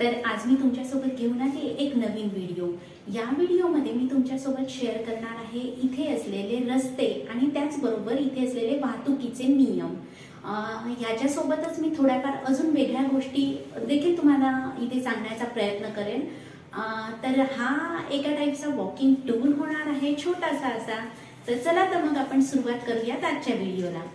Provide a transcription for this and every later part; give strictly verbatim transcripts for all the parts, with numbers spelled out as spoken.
तर आज मी तुमच्यासोबत घेऊन आले एक नवीन व्हिडिओ। या व्हिडिओमध्ये मी तुमच्यासोबत शेअर करणार आहे इथे असलेले रस्ते आणि त्याचबरोबर इथे असलेले वाहतुकीचे नियम। याच्यासोबतच मी थोड्याफार अजून वेगळ्या गोष्टी देखील तुम्हाला इथे सांगण्याचा प्रयत्न करेन। तर हा एका टाइपचा वॉकिंग टूर होणार आहे, छोटासा असा। तर चला तर मग आपण सुरुवात करूयात आजच्या व्हिडिओला।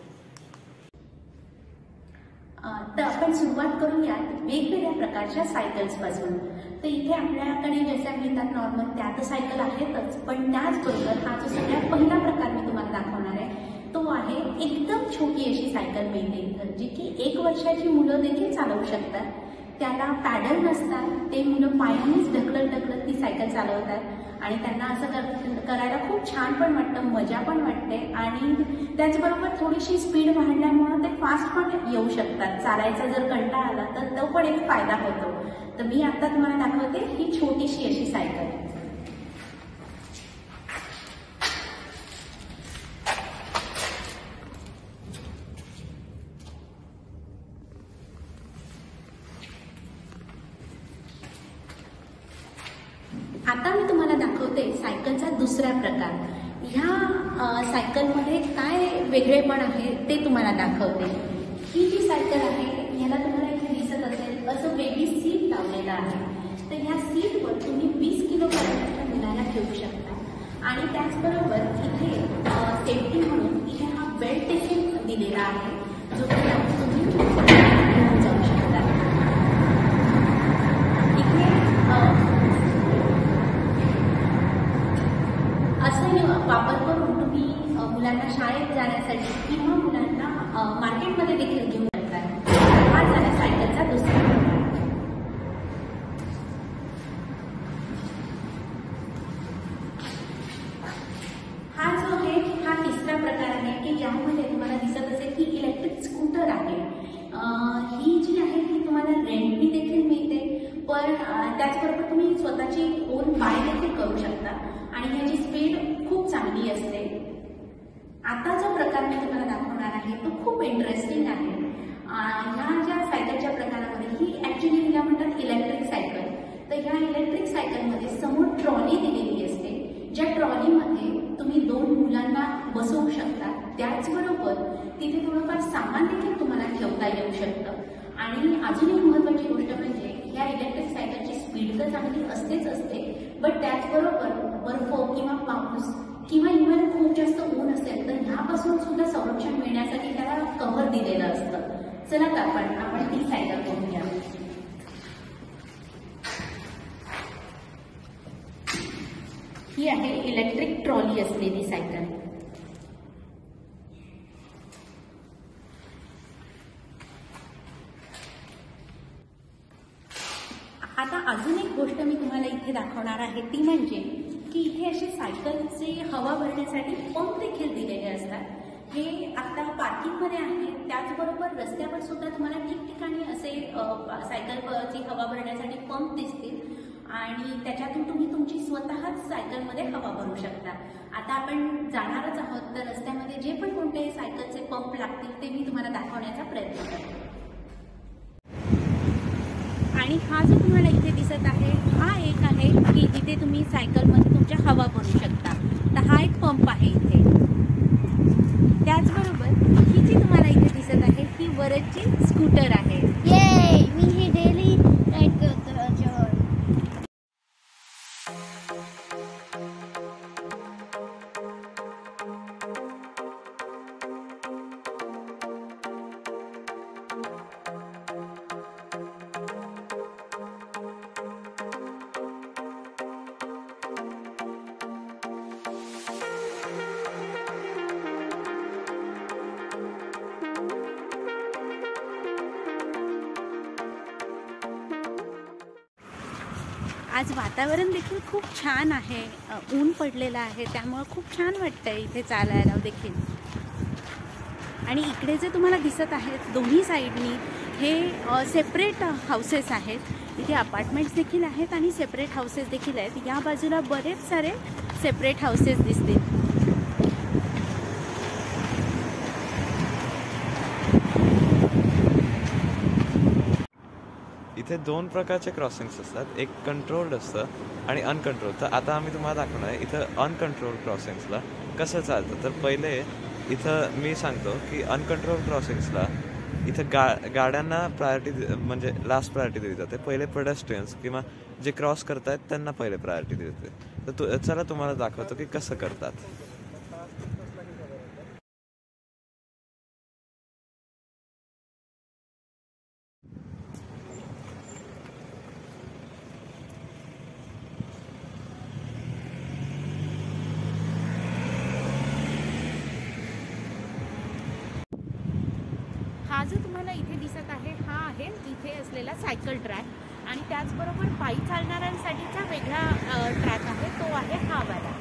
तर आपण सुरुवात करूयात वेगवेगळ्या प्रकारच्या सायकल्स पासून। तर इथे आपल्याकडे जसे मिळतात नॉर्मल त्या तर सायकल आहेतच, पण त्याचबरोबर हा जो सगळ्यात पहिला प्रकार मी तुम्हाला दाखवणार आहे तो आहे एकदम छोटी अशी सायकल मिळते जी की एक वर्षाची मुलं देखील चालवू शकतात। त्याला पॅडल नसतात, ते मुलं पायानेच ढकलत ढकलत ती सायकल चालवतात आणि त्यांना असं करायला खूप छान पण वाटतं, मजा पण वाटते आणि त्याचबरोबर थोडीशी स्पीड वाढल्यामुळे ते फास्ट पण येऊ शकतात। चालायचा जर कंटाळा आला तर तो पण एक फायदा होतो। तर मी आता तुम्हाला दाखवते ही छोटीशी अशी सायकल। आता मी तुम्हाला दाखवते सायकलचा दुसरा प्रकार। ह्या सायकलमध्ये काय वेगळेपण आहे ते तुम्हाला दाखवते। ही जी सायकल आहे ह्याला तुम्हाला इथे दिसत असेल असं वेगळी सीट लावलेलं आहे। तर ह्या सीटवर तुम्ही वीस किलो पर्यंतच्या मुलाला ठेवू शकता आणि त्याचबरोबर इथे सेफ्टी म्हणून इथे हा बेल्ट देखील दिलेला आहे जो तुम्ही घेऊन जाऊ शकता। इथे वापर करून तुम्ही मुलांना शाळेत जाण्यासाठी किंवा मुलांना मार्केटमध्ये देखील घेऊन जाता। हा झाला सायकलचा दुसरा प्रकार। हा जो आहे हा तिसरा प्रकार आहे की ज्यामध्ये तुम्हाला दिसत असेल की इलेक्ट्रिक स्कूटर आहे। ही जी आहे ती तुम्हाला रेंटनी देखील मिळते, पण त्याचबरोबर तुम्ही स्वतःची ओन बाय देखील करू शकता आणि ह्याची स्पीड खूप चांगली असते। आता जो प्रकार मी तुम्हाला दाखवणार आहे तो खूप इंटरेस्टिंग आहे। ह्या ज्या सायकलच्या प्रकारामध्ये ही ऍक्च्युली हिला म्हणतात इलेक्ट्रिक सायकल। तर ह्या इलेक्ट्रिक सायकलमध्ये समोर ट्रॉली दिलेली असते, ज्या ट्रॉलीमध्ये तुम्ही दोन मुलांना बसवू शकता। त्याचबरोबर तिथे थोडंफार सामान देखील तुम्हाला ठेवता येऊ शकतं आणि अजून एक महत्वाची गोष्ट म्हणजे ह्या इलेक्ट्रिक सायकलची स्पीड तर चांगली असतेच असते, पण त्याचबरोबर बर्फ किंवा पाऊस किंवा इव्हन खूप जास्त ऊन असेल तर ह्यापासून सुद्धा संरक्षण मिळण्यासाठी त्याला कव्हर दिलेलं असतं। चला तर आपण आपण ती सायकल बघूया। ही आहे इलेक्ट्रिक ट्रॉली असलेली सायकल। आता अजून एक गोष्ट मी तुम्हाला इथे दाखवणार आहे ती म्हणजे की इथे असे सायकलचे हवा भरण्यासाठी पंप देखील दिलेले असतात। हे आता पार्किंगमध्ये आहे, त्याचबरोबर रस्त्यावर सुद्धा तुम्हाला ठिकठिकाणी असे सायकलची हवा भरण्यासाठी पंप दिसतील आणि त्याच्यातून तुम्ही तुमची स्वतःच सायकलमध्ये हवा भरू शकता। आता आपण जाणारच आहोत तर रस्त्यामध्ये जे पण कोणते सायकलचे पंप लागतील ते मी तुम्हाला दाखवण्याचा प्रयत्न करते। आणि हा जो तुम्हाला इथे दिसत आहे हा एक आहे की जिथे तुम्ही सायकलमध्ये तुमच्या हवा भरू शकता। तर हा एक पंप आहे इथे। त्याचबरोबर ही जी तुम्हाला इथे दिसत आहे ही वरची स्कूटर आहे। ये मी ही डेली राईड करतो। आज वातावरण देखील खूप छान आहे, ऊन पडलेलं आहे, त्यामुळे खूप छान वाटतंय इथे चालायला देखील। आणि इकडे जे तुम्हाला दिसत आहेत दोन्ही साईडनी हे सेपरेट हाऊसेस आहेत। इथे अपार्टमेंट्स देखील आहेत आणि सेपरेट हाऊसेस देखील आहेत। या बाजूला बरेच सारे सेपरेट हाऊसेस दिसतील। इथे दोन प्रकारचे क्रॉसिंग्स असतात, एक कंट्रोल्ड असतं आणि अनकंट्रोलचं. आता आम्ही तुम्हाला दाखवणार आहे इथं अनकंट्रोल क्रॉसिंग्सला कसं चालतं. तर पहिले इथं मी सांगतो की अनकंट्रोल क्रॉसिंग्सला इथं गा गाड्यांना प्रायोरिटी म्हणजे लास्ट प्रायोरिटी दिली जाते, पहिले पेडेस्ट्रियन्स किंवा जे क्रॉस करत आहेत त्यांना पहिले प्रायोरिटी दिली जाते. तर तु चला तुम्हाला दाखवतो की कसं करतात. हा जो तुम्हाला इथे दिसत आहे हा आहे इथे असलेला सायकल ट्रॅक, आणि त्याचबरोबर पायी चालणाऱ्यांसाठीचा वेगळा ट्रॅक आहे, तो आहे हा वाला.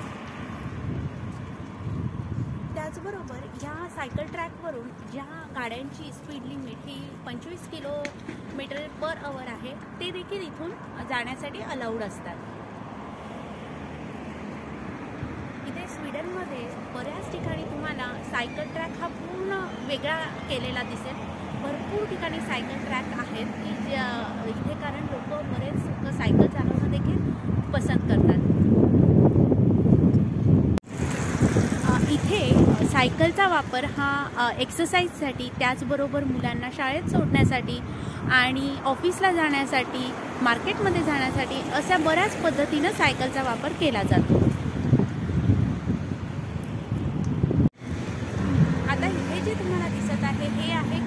त्याचबरोबर ह्या सायकल ट्रॅकवरून ज्या गाड्यांची स्पीड लिमिट ही पंचवीस किलोमीटर पर अवर आहे ते देखील इथून जाण्यासाठी अलाउड असतात. इथे स्वीडनमध्ये बऱ्याच ठिकाणी तुम्हाला सायकल ट्रॅक हा पूर्ण वेगळा केलेला दिसेल. भरपूर ठिकाणी सायकल ट्रॅक आहेत की ज्या इथे कारण लोक बरेच सायकल चालवणं देखील पसंत करतात. इथे सायकलचा वापर हा एक्सरसाइजसाठी, त्याचबरोबर मुलांना शाळेत सोडण्यासाठी आणि ऑफिसला जाण्यासाठी, मार्केटमध्ये जाण्यासाठी अशा बऱ्याच पद्धतीनं सायकलचा वापर केला जातो.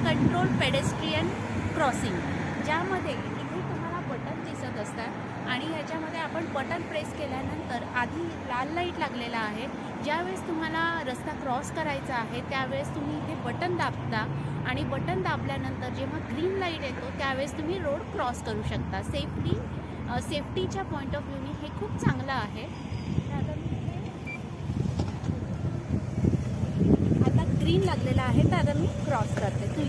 कंट्रोल पेडेस्ट्रियन क्रॉसिंग, ज्यामध्ये इथे तुम्हाला बटन दिसत असतात आणि ह्याच्यामध्ये आपण बटन प्रेस केल्यानंतर आधी लाल लाईट लागलेला आहे. ज्यावेळेस तुम्हाला रस्ता क्रॉस करायचा आहे त्यावेळेस तुम्ही इथे बटन दाबता आणि बटन दाबल्यानंतर जेव्हा ग्रीन लाईट येतो त्यावेळेस तुम्ही रोड क्रॉस करू शकता सेफली. सेफ्टीच्या पॉईंट ऑफ व्ह्यूने हे खूप चांगलं आहे. ग्रीन लागलेला आहे तर आता मी क्रॉस करते.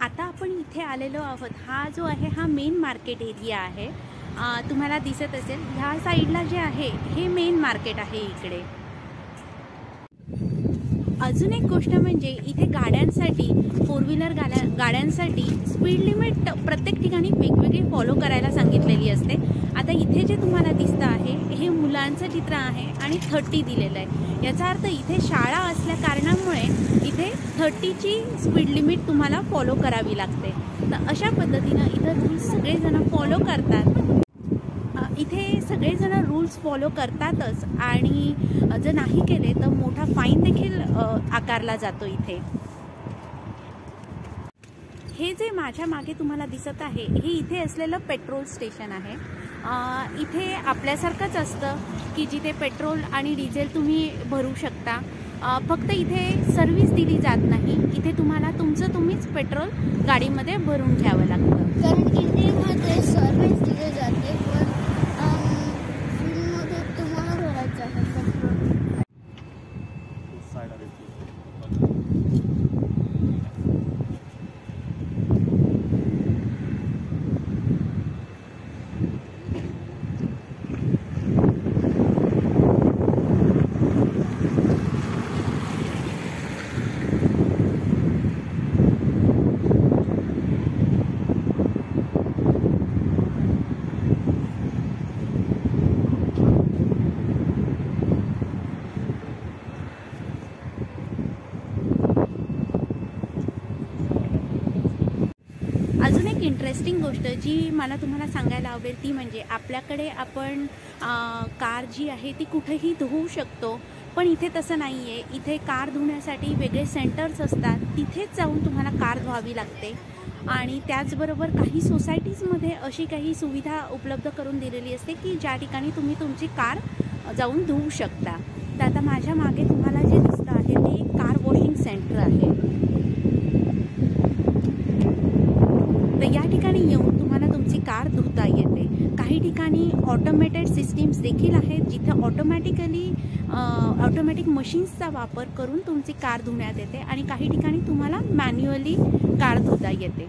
आता आपण इथे आलेलो आहोत. हा जो आहे हा मेन मार्केट एरिया आहे. तुम्हाला दिसत असेल ह्या साईडला जे आहे हे मेन मार्केट आहे. इकडे अजून एक गोष्ट म्हणजे इथे गाड्यांसाठी, फोर व्हीलर गाड्यांसाठी स्पीड लिमिट प्रत्येक ठिकाणी वेगवेगळी फॉलो करायला सांगितलेली असते. आता इथे जे तुम्हाला दिसतं आहे हे मुलांचं चित्र आहे आणि थर्टी दिलेलं आहे. याचा अर्थ इथे शाळा असल्या कारणामुळे इथे थर्टीची स्पीड लिमिट तुम्हाला फॉलो करावी लागते. तर अशा पद्धतीनं इथं रूल्स सगळेजण फॉलो करतात. इथे सगळेजण रूल्स फॉलो करतातच आणि जर नाही केले तर मोठा फाईन देखील आकारला जातो. इथे हे जे माझ्या मागे तुम्हाला दिसत आहे हे इथे असलेलं पेट्रोल स्टेशन आहे. इथे आपल्यासारखंच असतं की जिथे पेट्रोल आणि डिझेल तुम्ही भरू शकता. फक्त इथे सर्व्हिस दिली जात नाही, इथे तुम्हाला तुमचं तुम्हीच पेट्रोल गाडीमध्ये भरून घ्यावं लागतं. कारण इथे सर्व्हिस दिली जाते पण इंटरेस्टिंग गोष्ट जी मला तुम्हाला सांगायला आवडेल ती म्हणजे आपल्याकडे आपण कार जी आहे ती कुठेही धुवू शकतो, पण इथे तसं नाही आहे. इथे कार धुण्यासाठी वेगळे सेंटर्स असतात, तिथेच जाऊन तुम्हाला कार धुवावी लागते. आणि त्याचबरोबर काही सोसायटीजमध्ये अशी काही सुविधा उपलब्ध करून दिलेली असते की ज्या ठिकाणी तुम्ही तुमची कार जाऊन धुवू शकता. तर आता माझ्या मागे तुम्हाला जे दिसतं आहे ते एक कार वॉशिंग सेंटर आहे. या ठिकाणी येऊन तुम्हाला तुमची कार धुता येते. काही ठिकाणी ऑटोमेटेड सिस्टीम्स देखील आहेत जिथे ऑटोमॅटिकली ऑटोमॅटिक मशीन्सचा वापर करून तुमची कार धुण्यात येते आणि काही ठिकाणी तुम्हाला मॅन्युअली कार धुता येते।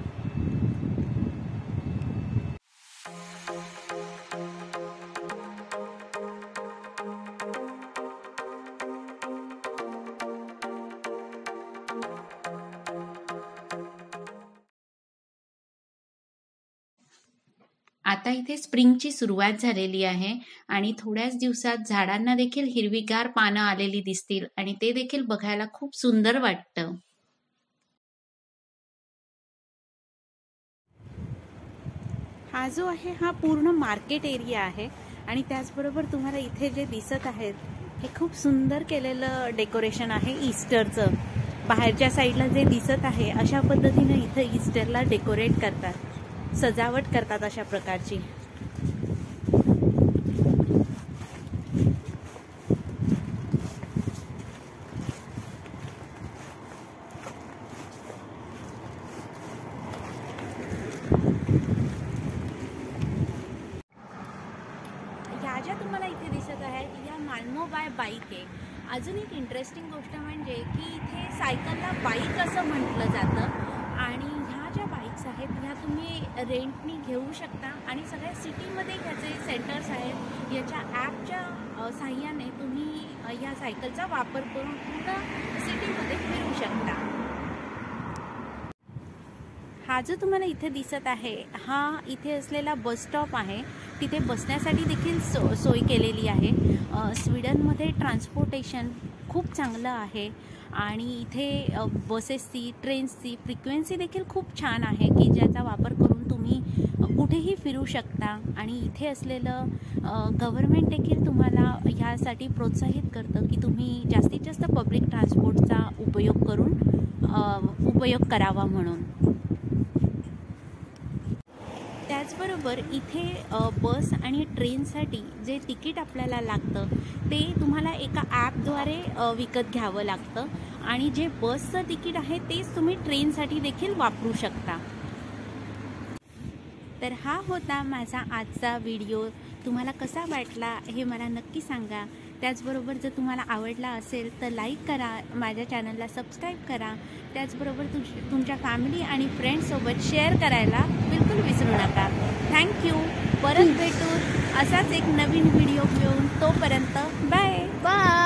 आता इथे स्प्रिंगची सुरुवात झालेली आहे आणि थोड्याच दिवसात झाडांना देखील हिरवीगार पाने आलेली दिसतील आणि ते देखील बघायला खूप सुंदर वाटतं। हा जो आहे हा पूर्ण मार्केट एरिया आहे आणि त्याचबरोबर तुम्हाला इथे जे दिसत आहेत हे खूप सुंदर केलेलं डेकोरेशन आहे ईस्टरचं। बाहेरच्या साईडला जे दिसत आहे अशा पद्धतीने इथे ईस्टरला डेकोरेट करतात, सजावट करतात अशा प्रकारची। या ज्या तुम्हाला इथे दिसत आहेत या मालमो बाय बाईक आहे। अजून एक इंटरेस्टिंग गोष्ट म्हणजे की इथे सायकलला बाईक असं म्हटलं जातं आणि ह्या ज्या बाईक्स आहेत ह्या तुम्ही रेंटनी घेऊ शकता आणि सगळ्या सिटीमध्ये ह्याचे सेंटर्स आहेत। याच्या ॲपच्या साह्याने तुम्ही या सायकलचा वापर करून पूर्ण सिटीमध्ये फिरू शकता। हा जो तुम्हाला इथे दिसत आहे हा इथे असलेला बस स्टॉप आहे, तिथे बसण्यासाठी देखील सो सोय केलेली आहे। स्वीडनमध्ये ट्रान्सपोर्टेशन खूप चांगलं आहे आणि इथे बसेसची ट्रेन्सची फ्रिक्वेन्सी देखील खूप छान आहे की ज्याचा वापर करून तुम्ही कुठेही फिरू शकता आणि इथे असलेलं गव्हर्नमेंट देखील तुम्हाला ह्यासाठी प्रोत्साहित करतं की तुम्ही जास्तीत जास्त पब्लिक ट्रान्सपोर्टचा उपयोग करून उपयोग करावा म्हणून। त्याचबरोबर इथे बस आणि ट्रेनसाठी जे तिकीट आपल्याला लागतं ते तुम्हाला एका ॲपद्वारे विकत घ्यावं लागतं आणि जे बसचं तिकीट आहे तेच तुम्ही ट्रेनसाठी देखील वापरू शकता। तर हा होता माझा आजचा व्हिडिओ। तुम्हाला कसा वाटला हे मला नक्की सांगा। त्याचबरोबर जर तुम्हाला आवडला असेल तर लाईक करा, माझ्या चॅनलला सबस्क्राईब करा, त्याचबरोबर तुम तुमच्या फॅमिली आणि फ्रेंड्ससोबत शेअर करायला बिलकुल विसरू नका। थँक्यू, परत भेटू असाच एक नवीन व्हिडिओ घेऊन। तोपर्यंत बाय बाय।